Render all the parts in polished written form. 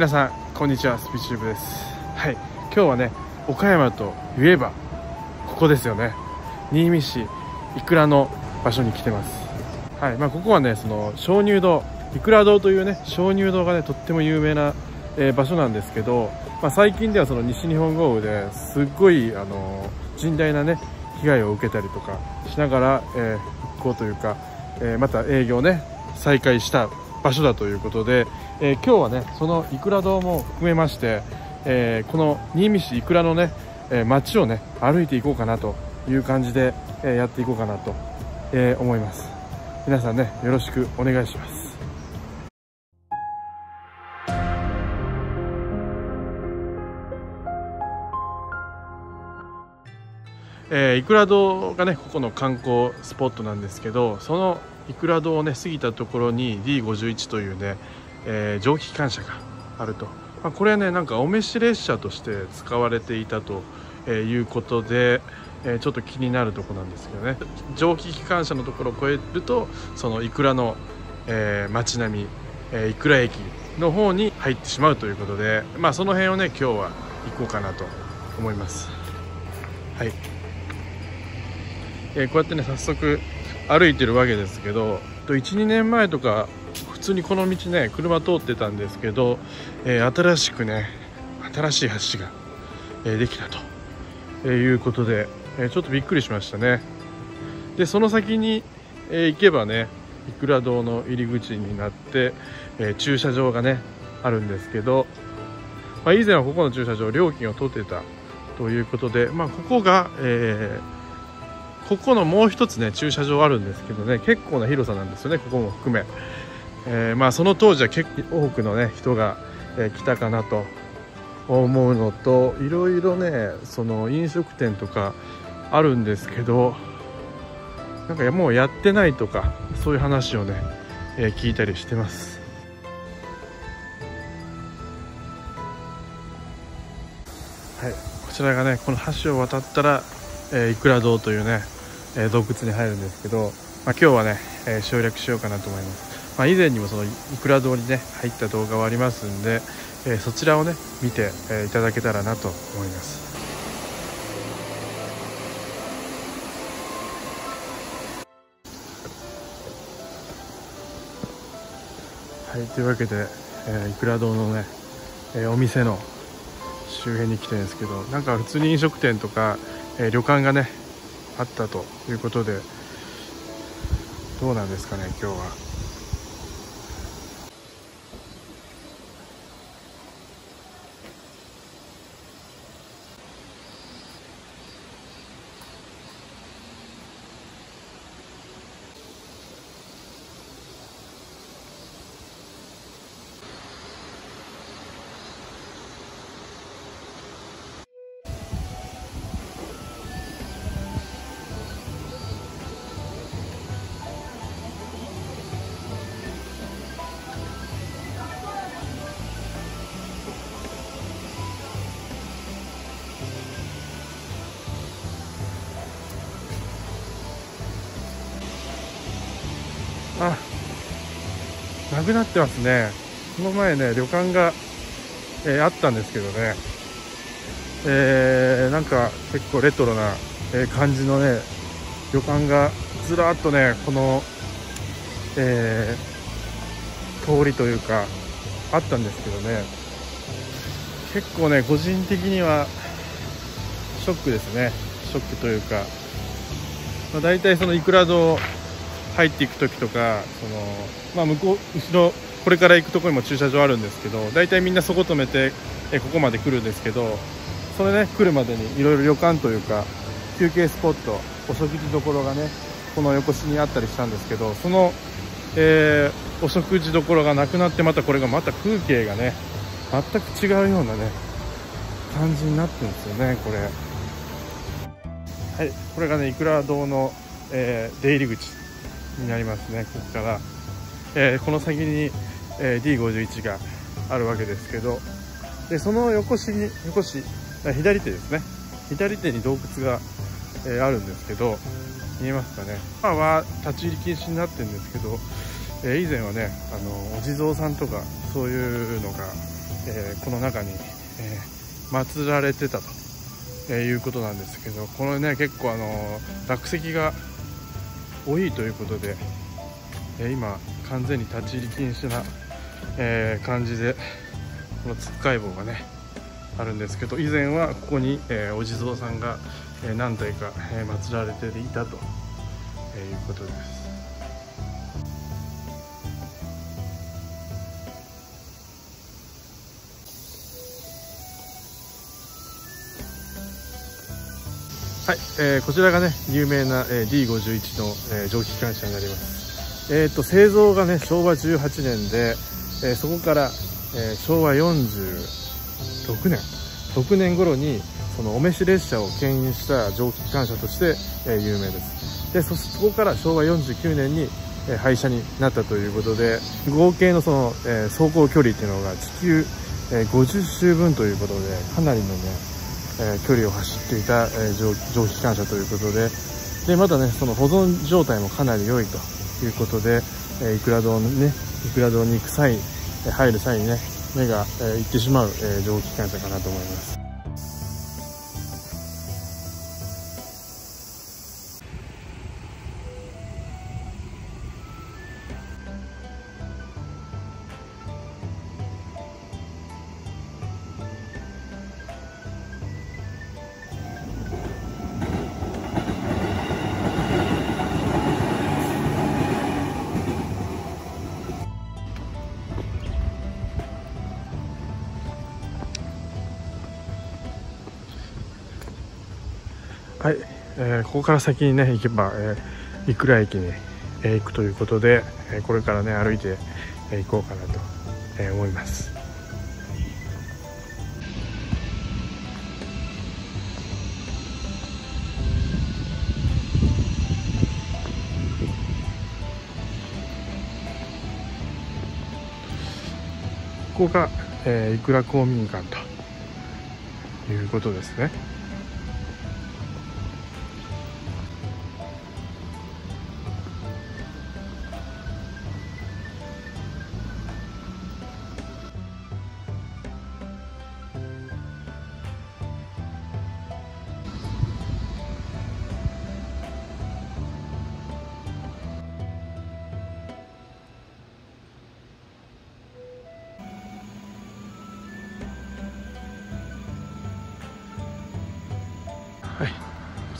皆さんこんにちは、スピチューブです。今日はね、岡山といえばここですよね。新見市いくらの場所に来てます。ここはね、その鍾乳洞、いくら堂というね鍾乳洞がねとっても有名な、場所なんですけど、最近ではその西日本豪雨ですっごい甚大なね被害を受けたりとかしながら、復興というか、また営業ね再開した場所だということで、今日はねそのいくら堂も含めまして、この新見市いくらのね、町をね歩いていこうかなという感じで、やっていこうかなと、思います。皆さんねよろしくお願いします。いくら堂がねここの観光スポットなんですけど、そのいくら堂をね過ぎたところに D51 というね、蒸気機関車があると、これはねなんかお召し列車として使われていたということで、ちょっと気になるところなんですけどね、蒸気機関車のところを越えるとそのいくらの、街並み、いくら駅の方に入ってしまうということで、その辺をね今日は行こうかなと思います。こうやってね早速歩いてるわけですけど、12年前とか普通にこの道ね車通ってたんですけど、新しくね新しい橋が、できたと、いうことで、ちょっとびっくりしましたね。でその先に、行けばねいくら堂の入り口になって、駐車場がねあるんですけど、以前はここの駐車場料金を取ってたということで、ここが、ここのもう一つね駐車場あるんですけどね、結構な広さなんですよね、ここも含め。その当時は結構多くのね人が、来たかなと思うのと、いろいろねその飲食店とかあるんですけど、なんかもうやってないとかそういう話をね、聞いたりしてます。こちらがねこの橋を渡ったら、いくら堂というね洞窟に入るんですけど、今日はね、省略しようかなと思います。以前にもそのいくら堂にね入った動画はありますんで、そちらをね見て、いただけたらなと思います。というわけで、いくら堂のね、お店の周辺に来てるんですけど、なんか普通に飲食店とか旅館がねあったということで、どうなんですかね今日は。なくなってますね。この前ね旅館が、あったんですけどね、なんか結構レトロな、感じのね旅館がずらっとねこの、通りというかあったんですけどね、結構ね個人的にはショックですね。ショックというか、だいたいそのいくら堂入っていく時とか、その向こう後ろこれから行くところにも駐車場あるんですけど、大体みんなそこ止めて、ここまで来るんですけど、それね来るまでにいろいろ旅館というか休憩スポット、お食事どころがねこの横市にあったりしたんですけど、その、お食事どころがなくなって、またこれがまた風景がね全く違うようなね感じになってるんですよねこれ。これがねいくら堂の、出入り口になりますね。ここから、この先に、D51 があるわけですけど、でその横市左手ですね、左手に洞窟が、あるんですけど、見えますかね。今は立ち入り禁止になってるんですけど、以前はねお地蔵さんとかそういうのが、この中に、祀られてたということなんですけど、このね結構落石が多いということで、今完全に立ち入り禁止な、感じでこのつっかい棒がねあるんですけど、以前はここに、お地蔵さんが、何体か、祀られていたということです。はい、こちらがね有名な、D51 の、蒸気機関車になります。製造がね昭和18年で、そこから、昭和46年頃にそのお召し列車を牽引した蒸気機関車として、有名です。でそこから昭和49年に、廃車になったということで、合計のその、走行距離っていうのが地球、50周分ということで、かなりのね距離を走っていた蒸気機関車ということで、またねその保存状態もかなり良いということで、いくら堂に行く際、入る際にね目が行ってしまう蒸気機関車かなと思います。はい、ここから先にね行けば、いくら駅に、行くということで、これからね歩いて、行こうかなと、思います。ここが、いくら公民館ということですね。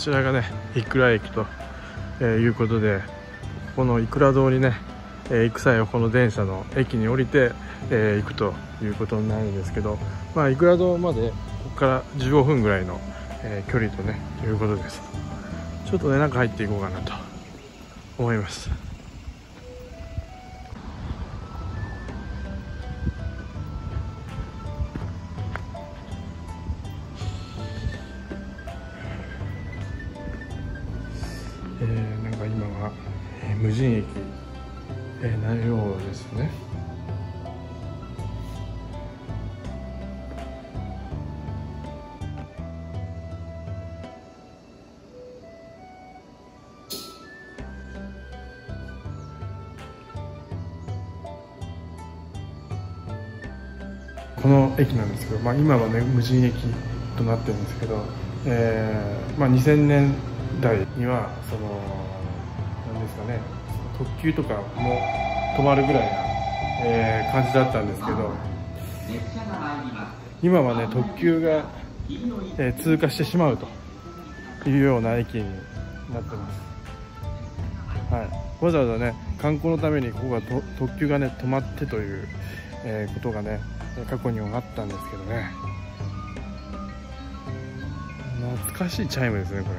こちらがねいくら駅ということで、このいくら堂にね行く際はこの電車の駅に降りて行くということになるんですけど、まあいくら堂までここから15分ぐらいの距離とねいうことです。ちょっとね中入っていこうかなと思います。なんか今は、無人駅、なようですね。この駅なんですけど、まあ、今はね無人駅となってるんですけど、まあ、2000年台にはそのなんですかね、特急とかも止まるぐらいな、感じだったんですけど、今はね特急が、通過してしまうというような駅になってます。はい、わざわざね観光のためにここが特急がね止まってという、ことがね過去にもあったんですけどね。懐かしいチャイムですねこれ。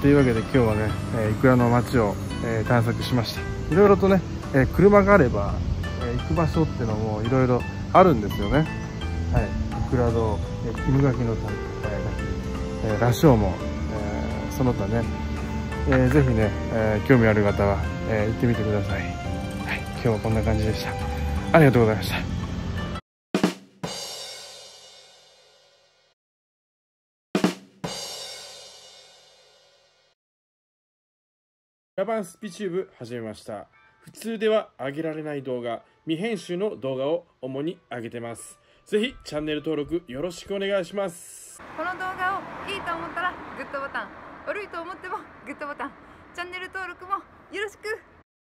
というわけで今日はね、いくらの街を、探索しました。いろいろとね、車があれば、行く場所っていうのもいろいろあるんですよね。はい、いくら堂、犬垣の滝、羅生門、その他ね、ぜひね、興味ある方は、行ってみてください。はい、今日はこんな感じでした。ありがとうございました。裏番スピチューブ始めました。普通では上げられない動画、未編集の動画を主に上げてます。ぜひチャンネル登録よろしくお願いします。この動画をいいと思ったらグッドボタン、悪いと思ってもグッドボタン、チャンネル登録もよろしく。